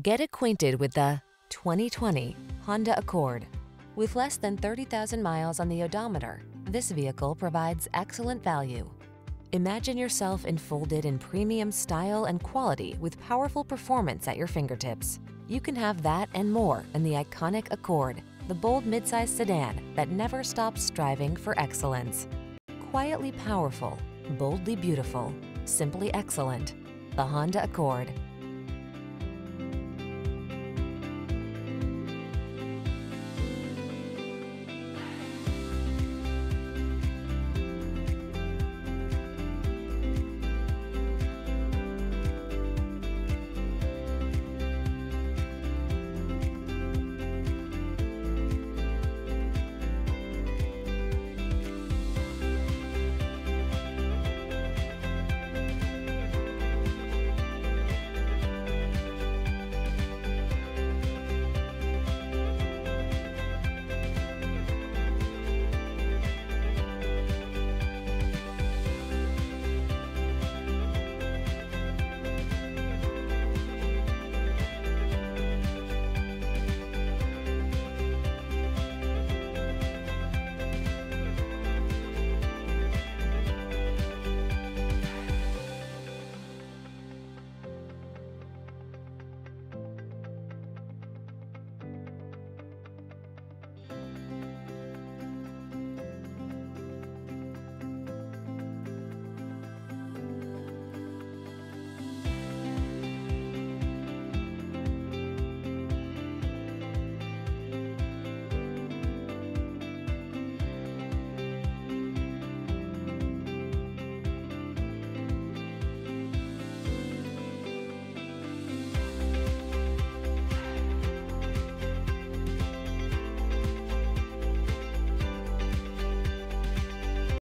Get acquainted with the 2020 Honda Accord. With less than 30,000 miles on the odometer, this vehicle provides excellent value. Imagine yourself enfolded in premium style and quality with powerful performance at your fingertips. You can have that and more in the iconic Accord, the bold midsize sedan that never stops striving for excellence. Quietly powerful, boldly beautiful, simply excellent. The Honda Accord.